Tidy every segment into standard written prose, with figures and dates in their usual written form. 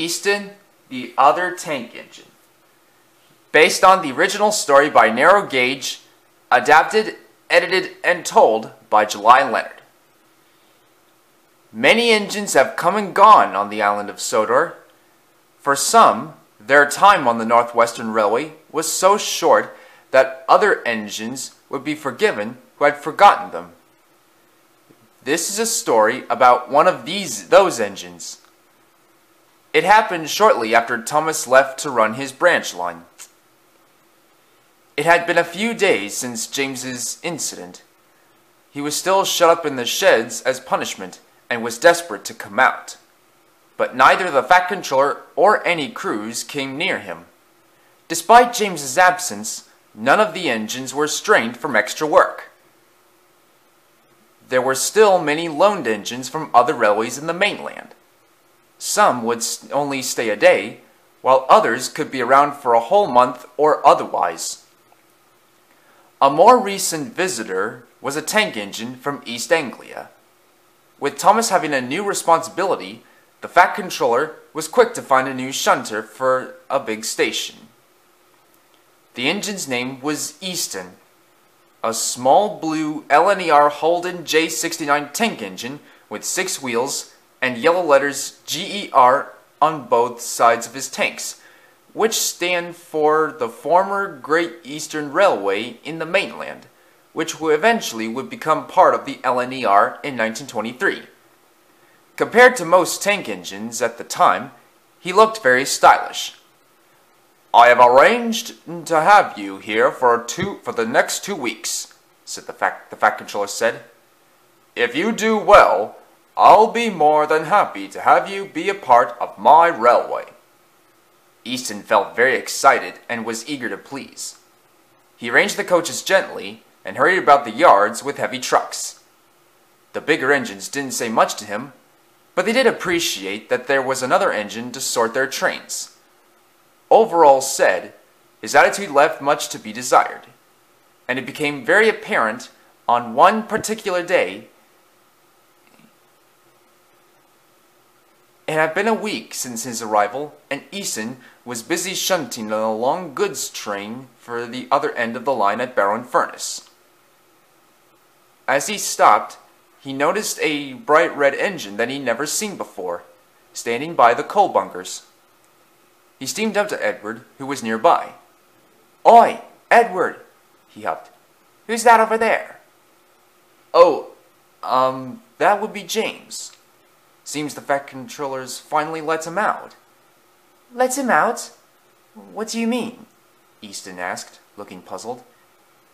Easton, the other tank engine. Based on the original story by Narrow Gauge, adapted, edited, and told by July Leonard. Many engines have come and gone on the island of Sodor. For some, their time on the Northwestern Railway was so short that other engines would be forgiven who had forgotten them. This is a story about one of those engines. It happened shortly after Thomas left to run his branch line. It had been a few days since James's incident. He was still shut up in the sheds as punishment and was desperate to come out. But neither the Fat Controller or any crews came near him. Despite James's absence, none of the engines were strained from extra work. There were still many loaned engines from other railways in the mainland. Some would only stay a day, while others could be around for a whole month or otherwise. A more recent visitor was a tank engine from East Anglia. With Thomas having a new responsibility, the Fat Controller was quick to find a new shunter for a big station. The engine's name was Easton. A small blue LNER Holden J69 tank engine with 6 wheels and yellow letters GER on both sides of his tanks, which stand for the former Great Eastern Railway in the mainland, which eventually would become part of the LNER in 1923. Compared to most tank engines at the time, he looked very stylish. "I have arranged to have you here for the next 2 weeks," said the Fat Controller said. "If you do well, I'll be more than happy to have you be a part of my railway." Easton felt very excited and was eager to please. He arranged the coaches gently and hurried about the yards with heavy trucks. The bigger engines didn't say much to him, but they did appreciate that there was another engine to sort their trains. Overall said, his attitude left much to be desired, and it became very apparent on one particular day. It had been a week since his arrival, and Easton was busy shunting on a long goods train for the other end of the line at Barrow-in-Furness. As he stopped, he noticed a bright red engine that he'd never seen before, standing by the coal bunkers. He steamed up to Edward, who was nearby. "Oi, Edward," he huffed. "Who's that over there?" "Oh, that would be James. Seems the Fat Controller's finally let him out." "Let him out? What do you mean?" Easton asked, looking puzzled.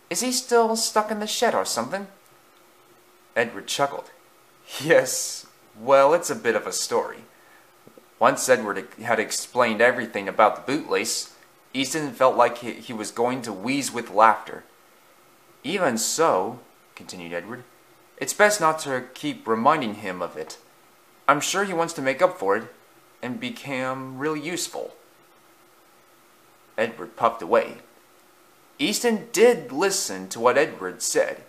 "Is he still stuck in the shed or something?" Edward chuckled. "Yes, well, it's a bit of a story." Once Edward had explained everything about the bootlace, Easton felt like he was going to wheeze with laughter. "Even so," continued Edward, "it's best not to keep reminding him of it. I'm sure he wants to make up for it and become really useful." Edward puffed away. Easton did listen to what Edward said,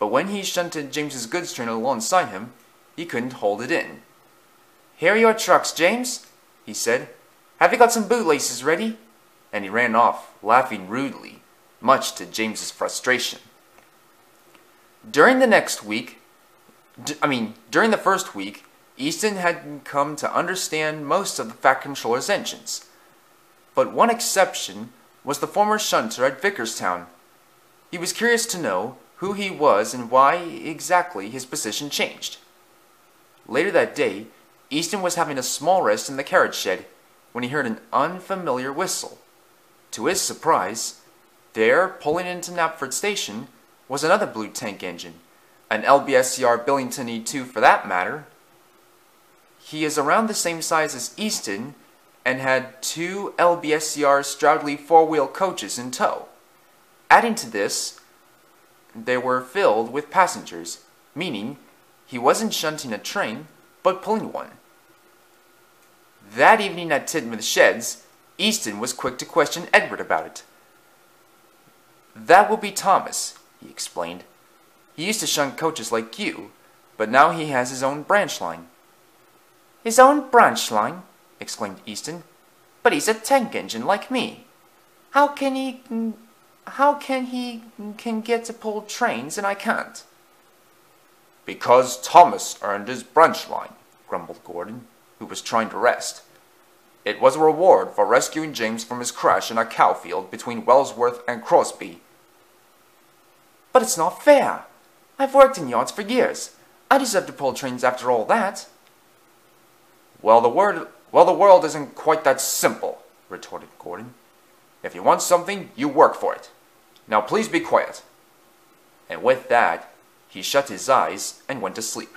but when he shunted James's goods train alongside him, he couldn't hold it in. "Here are your trucks, James," he said. "Have you got some bootlaces ready?" And he ran off, laughing rudely, much to James's frustration. During the first week, Easton had come to understand most of the Fat Controller's engines. But one exception was the former shunter at Vickerstown. He was curious to know who he was and why exactly his position changed. Later that day, Easton was having a small rest in the carriage shed when he heard an unfamiliar whistle. To his surprise, there, pulling into Knapford Station, was another blue tank engine, an LBSCR Billington E2 for that matter. He is around the same size as Easton and had 2 LBSCR Stroudley 4-wheel coaches in tow. Adding to this, they were filled with passengers, meaning he wasn't shunting a train, but pulling one. That evening at Tidmouth Sheds, Easton was quick to question Edward about it. "That will be Thomas," he explained. "He used to shun coaches like you, but now he has his own branch line." "His own branch line? exclaimed Easton. "But he's a tank engine like me. How can he get to pull trains and I can't?" "Because Thomas earned his branch line," grumbled Gordon, who was trying to rest. "It was a reward for rescuing James from his crash in a cowfield between Wellsworth and Crosby." "But it's not fair. I've worked in yards for years. I deserve to pull trains after all that." Well, the world isn't quite that simple," retorted Gordon. "If you want something, you work for it. Now please be quiet." And with that, he shut his eyes and went to sleep.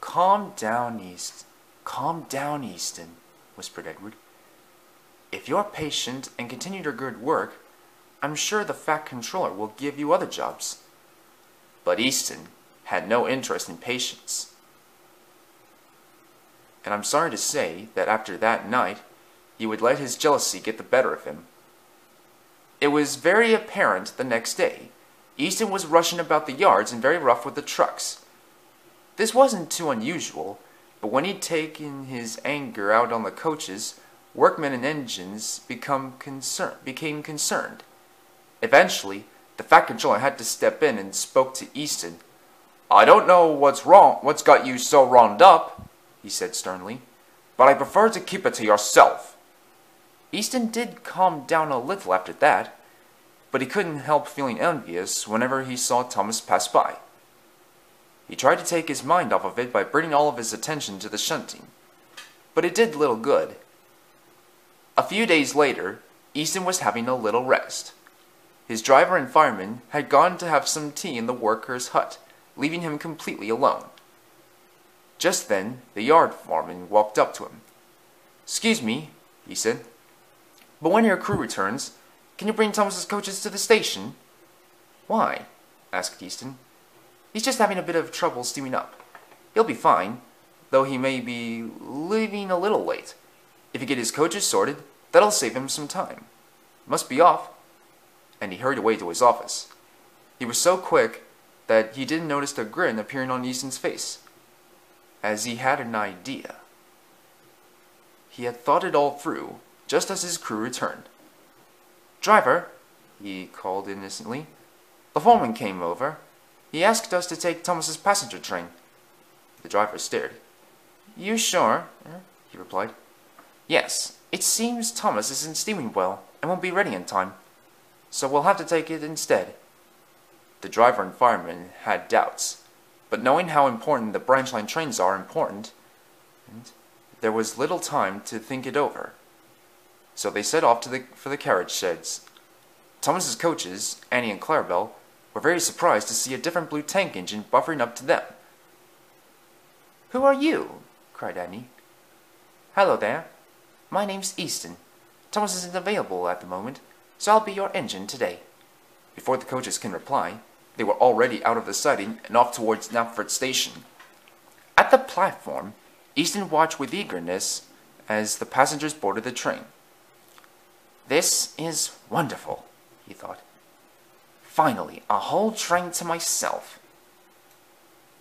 Calm down, Easton, whispered Edward. "If you're patient and continue your good work, I'm sure the Fat Controller will give you other jobs." But Easton had no interest in patience. And I'm sorry to say that after that night, he would let his jealousy get the better of him. It was very apparent the next day. Easton was rushing about the yards and very rough with the trucks. This wasn't too unusual, but when he'd taken his anger out on the coaches, workmen and engines became concerned. Eventually, the Fat Controller had to step in and spoke to Easton. "I don't know what's got you so wound up," he said sternly, "but I prefer to keep it to yourself." Easton did calm down a little after that, but he couldn't help feeling envious whenever he saw Thomas pass by. He tried to take his mind off of it by bringing all of his attention to the shunting, but it did little good. A few days later, Easton was having a little rest. His driver and fireman had gone to have some tea in the workers' hut, leaving him completely alone. Just then, the yard foreman walked up to him. "Excuse me," he said, "but when your crew returns, can you bring Thomas's coaches to the station?" "Why?" asked Easton. "He's just having a bit of trouble steaming up. He'll be fine, though he may be leaving a little late. If you get his coaches sorted, that'll save him some time. Must be off." And he hurried away to his office. He was so quick that he didn't notice the grin appearing on Easton's face, as he had an idea. He had thought it all through, just as his crew returned. "Driver," he called innocently. "The foreman came over. He asked us to take Thomas's passenger train." The driver stared. "You sure?" he replied. "Yes. It seems Thomas isn't steaming well and won't be ready in time, so we'll have to take it instead." The driver and fireman had doubts, but knowing how important the branch line trains are there was little time to think it over. So they set off for the carriage sheds. Thomas's coaches, Annie and Clarabel, were very surprised to see a different blue tank engine buffering up to them. "Who are you?" cried Annie. "Hello there. My name's Easton. Thomas isn't available at the moment, so I'll be your engine today." Before the coaches can reply, they were already out of the siding and off towards Knapford Station. At the platform, Easton watched with eagerness as the passengers boarded the train. "This is wonderful," he thought. "Finally, a whole train to myself."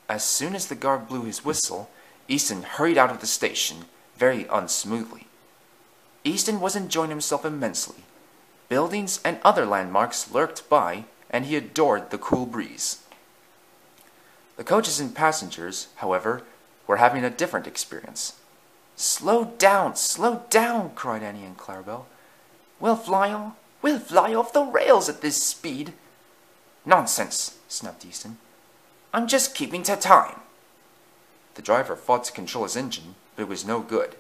As soon as the guard blew his whistle, Easton hurried out of the station, very unsmoothly. Easton was enjoying himself immensely. Buildings and other landmarks lurked by, and he adored the cool breeze. The coaches and passengers, however, were having a different experience. Slow down," cried Annie and Clarabel. We'll fly off the rails at this speed." "Nonsense," snapped Easton. "I'm just keeping to time." The driver fought to control his engine, but it was no good.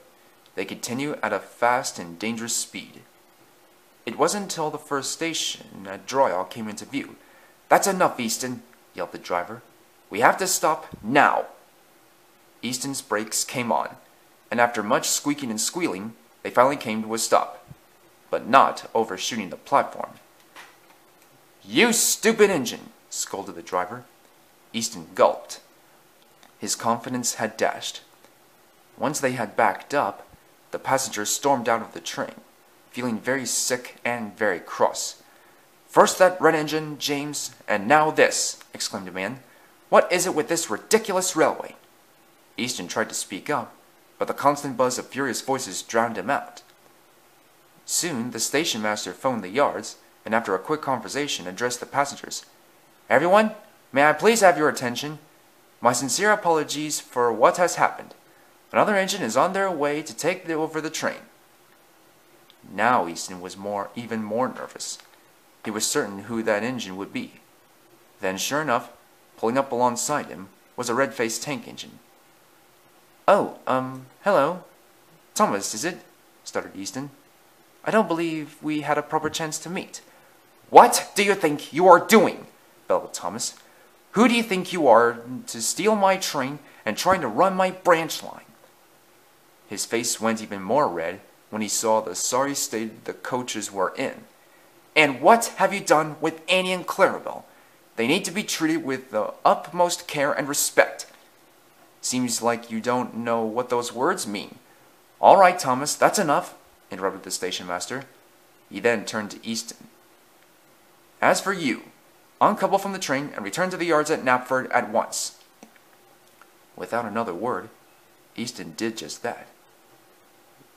They continued at a fast and dangerous speed. It wasn't until the first station at Dryall came into view. "That's enough, Easton," yelled the driver. "We have to stop now." Easton's brakes came on, and after much squeaking and squealing, they finally came to a stop, but not overshooting the platform. "You stupid engine!" scolded the driver. Easton gulped. His confidence had dashed. Once they had backed up, the passengers stormed out of the train, feeling very sick and very cross. "First that red engine, James, and now this!" exclaimed a man. "What is it with this ridiculous railway?" Easton tried to speak up, but the constant buzz of furious voices drowned him out. Soon the station master phoned the yards, and after a quick conversation addressed the passengers. "Everyone, may I please have your attention? My sincere apologies for what has happened. Another engine is on their way to take over the train." Now Easton was even more nervous. He was certain who that engine would be. Then, sure enough, pulling up alongside him was a red-faced tank engine. "Oh, hello. Thomas, is it?" stuttered Easton. "I don't believe we had a proper chance to meet." "What do you think you are doing?" bellowed Thomas. "Who do you think you are to steal my train and trying to run my branch line?" His face went even more red when he saw the sorry state the coaches were in. "And what have you done with Annie and Clarabel? They need to be treated with the utmost care and respect." "Seems like you don't know what those words mean." "All right, Thomas, that's enough," interrupted the station master. He then turned to Easton. "As for you, uncouple from the train and return to the yards at Knapford at once." Without another word, Easton did just that.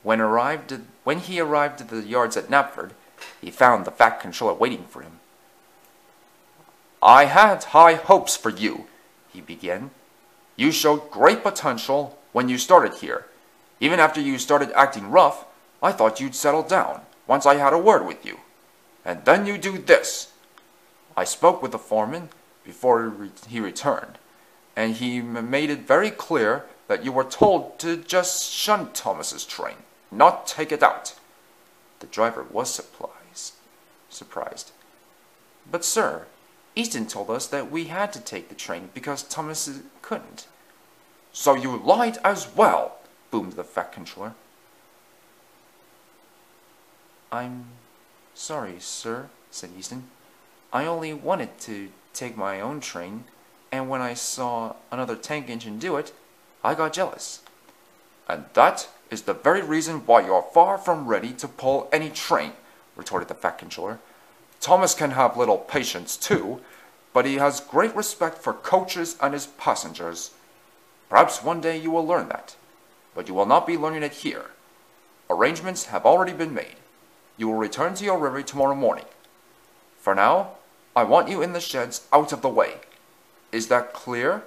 When he arrived at the yards at Knapford, he found the Fat Controller waiting for him. "I had high hopes for you," he began. "You showed great potential when you started here. Even after you started acting rough, I thought you'd settle down once I had a word with you. And then you do this." I spoke with the foreman before he returned, and he made it very clear that you were told to just shun Thomas's train, not take it out. The driver was surprised. "But sir, Easton told us that we had to take the train because Thomas couldn't." "So you lied as well," boomed the Fat Controller. "I'm sorry, sir," said Easton. "I only wanted to take my own train, and when I saw another tank engine do it, I got jealous." "And that is the very reason why you are far from ready to pull any train," retorted the Fat Controller. "Thomas can have little patience too, but he has great respect for coaches and his passengers. Perhaps one day you will learn that, but you will not be learning it here. Arrangements have already been made. You will return to your river tomorrow morning. For now, I want you in the sheds out of the way. Is that clear?"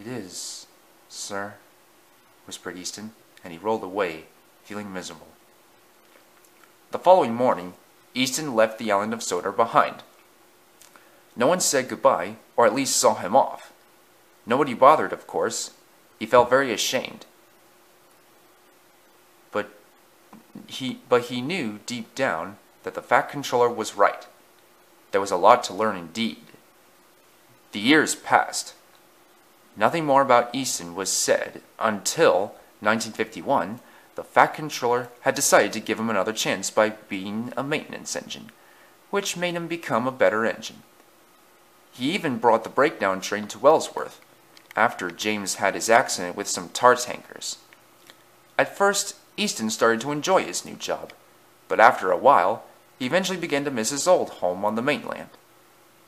"It is, sir," whispered Easton, and he rolled away, feeling miserable. The following morning, Easton left the island of Sodor behind. No one said goodbye, or at least saw him off. Nobody bothered, of course. He felt very ashamed. But he knew deep down that the Fat Controller was right. There was a lot to learn indeed. The years passed. Nothing more about Easton was said until 1951. The Fat Controller had decided to give him another chance by being a maintenance engine, which made him become a better engine. He even brought the breakdown train to Wellsworth, after James had his accident with some tar tankers. At first, Easton started to enjoy his new job, but after a while, he eventually began to miss his old home on the mainland.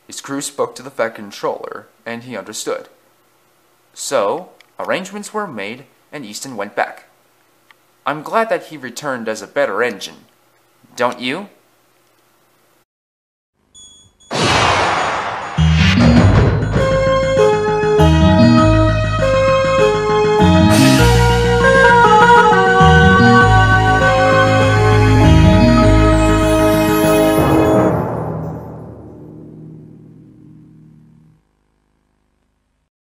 His crew spoke to the Fat Controller, and he understood. So, arrangements were made, and Easton went back. I'm glad that he returned as a better engine. Don't you?